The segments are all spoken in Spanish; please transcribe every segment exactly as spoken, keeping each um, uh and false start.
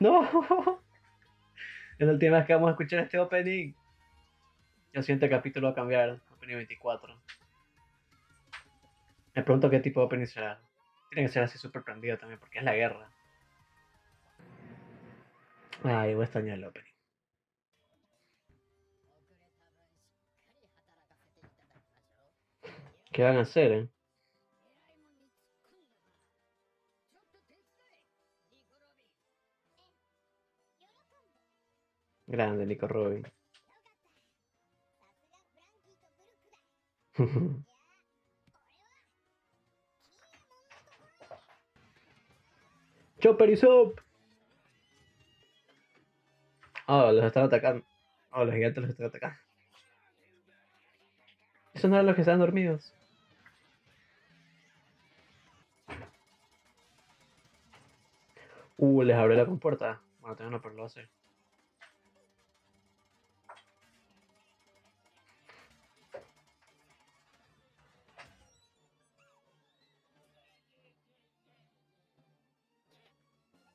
No. Es la última vez que vamos a escuchar este opening. El siguiente capítulo va a cambiar. Opening veinticuatro. Me pregunto qué tipo de opening será. Tiene que ser así súper prendido también, porque es la guerra. Ay, voy a extrañar el opening. ¿Qué van a hacer, eh? Grande, Nico Robin. Chopper y Usopp. Oh, los están atacando. Oh, los gigantes los están atacando. Esos no eran los que estaban dormidos. Uh, les abrió la compuerta. Bueno, tengo una perla hacer.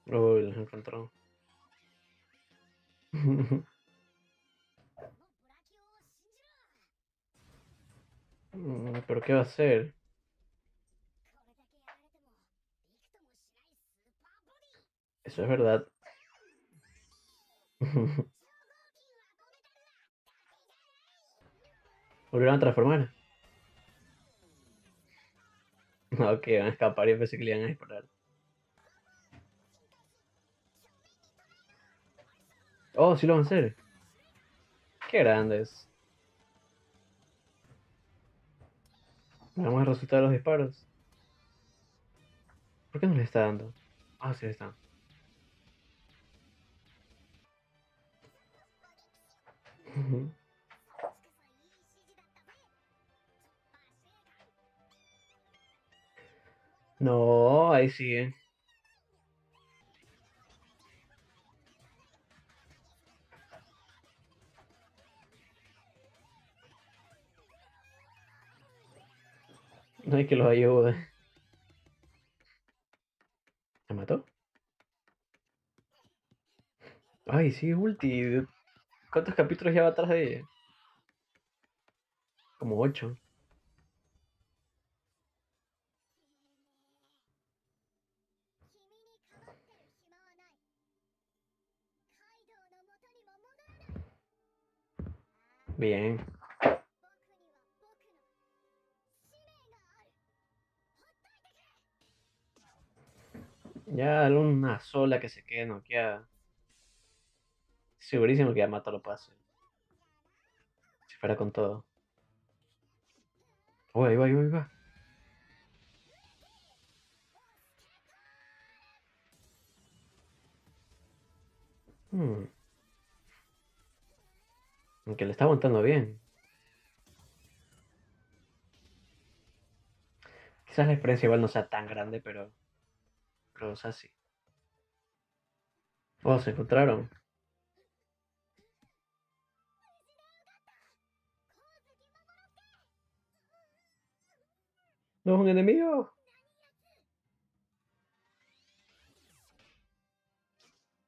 Uy, los encontró. ¿Pero qué va a hacer? Eso es verdad. ¿Volvieron a transformar? No, que van a escapar y pensé que le iban a disparar. Oh, sí lo van a hacer. Qué grandes. Vamos a resultar los disparos. ¿Por qué no les está dando? Ah, sí les está. No, ahí sigue. No hay que los ayude. ¿Me mató? Ay, sí, ulti. ¿Cuántos capítulos lleva atrás de ella? Como ocho. Bien. Ya, dale una sola que se quede noqueada. Segurísimo que Yamato lo pase. Si fuera con todo. Oh, ahí va, ahí va, ahí va. Hmm. Aunque le está aguantando bien. Quizás la experiencia igual no sea tan grande, pero... Pero o sea, sí. Oh, se encontraron. ¿No es un enemigo?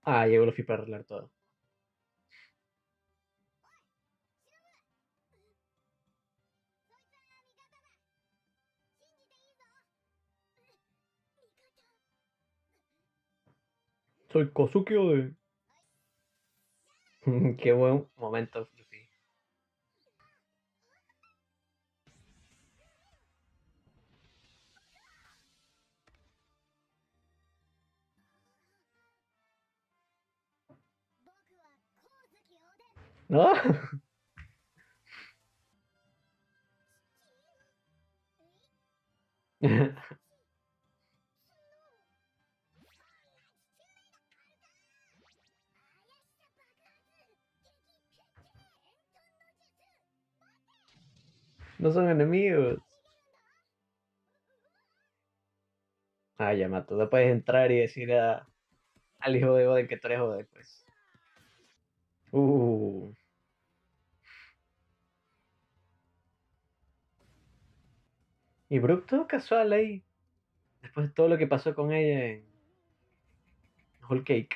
Ah, llegó Luffy para arreglar todo. Soy Kozuki Oden. Qué buen momento, Luffy. No. No son enemigos. Ah, Yamato, no puedes entrar y decir a, al hijo de Oden que tú eres Oden, pues. Uh. Y Brook todo casual ahí. Después de todo lo que pasó con ella en Whole Cake.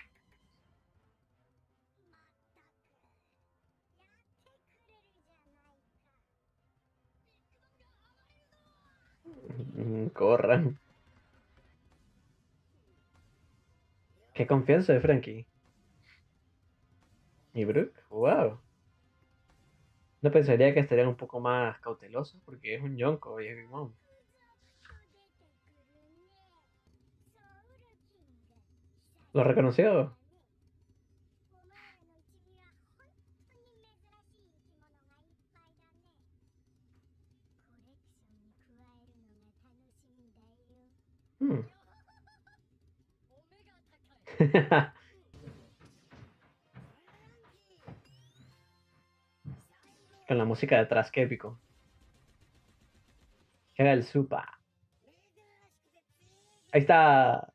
Corran. Qué confianza de Franky. ¿Y Brook? ¡Wow! No pensaría que estarían un poco más cautelosos porque es un Yonko y es Big Mom. ¿Lo reconoció? Hmm. Con la música detrás, qué épico. Era el supa. Ahí está.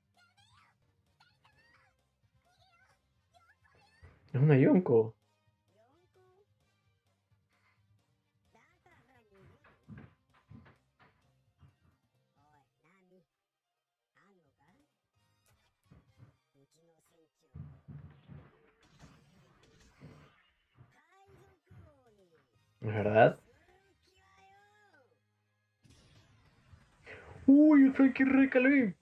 Es una Yonko. ¿Verdad? Uy, el Franky recalé.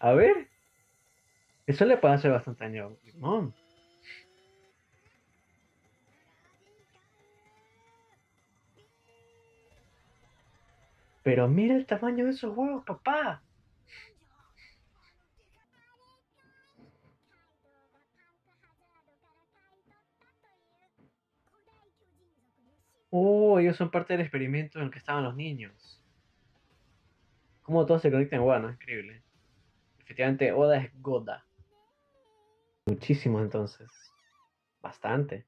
A ver. Eso le puede hacer bastante daño a Big Mom. Pero mira el tamaño de esos huevos, papá. Oh, ellos son parte del experimento en el que estaban los niños. Como todos se conectan en Wano, increíble. Efectivamente, Oda es Goda. Muchísimo entonces. Bastante.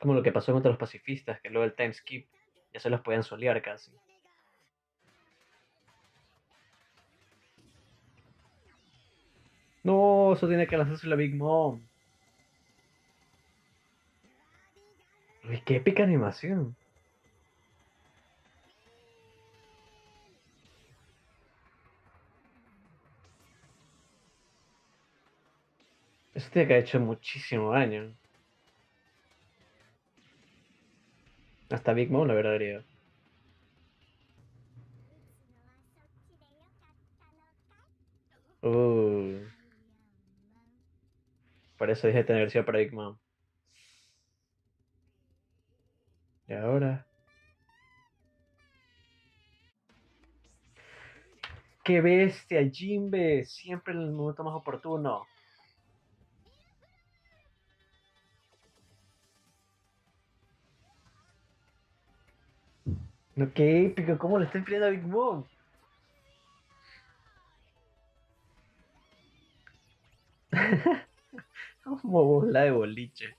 Como lo que pasó contra los pacifistas, que luego el time skip ya se los podían solear casi. No, eso tiene que lanzarse la Big Mom. Uy, qué épica animación. Eso tiene que haber hecho muchísimo daño. Hasta Big Mom lo hubiera herido. Uh. Por eso dije tener versión para Big Mom. Y ahora... ¡Qué bestia, Jimbe! Siempre en el momento más oportuno. No, qué épico, cómo le está enfriando a Big Mom. Como bola de boliche.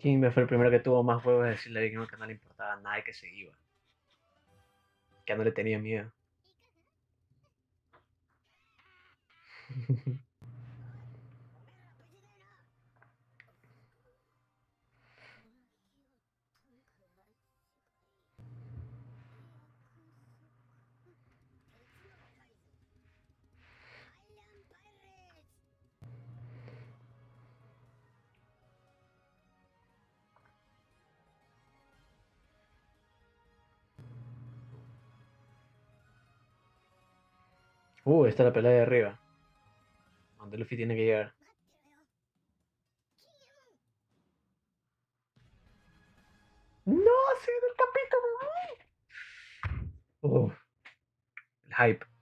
Jimbe fue el primero que tuvo más huevos de decirle a Big Mom que no le importaba nada y que se iba. Que no le tenía miedo. Uh, está la pelea de arriba. Donde Luffy tiene que llegar. ¡No! ¡Se viene el capítulo! Uh, el hype.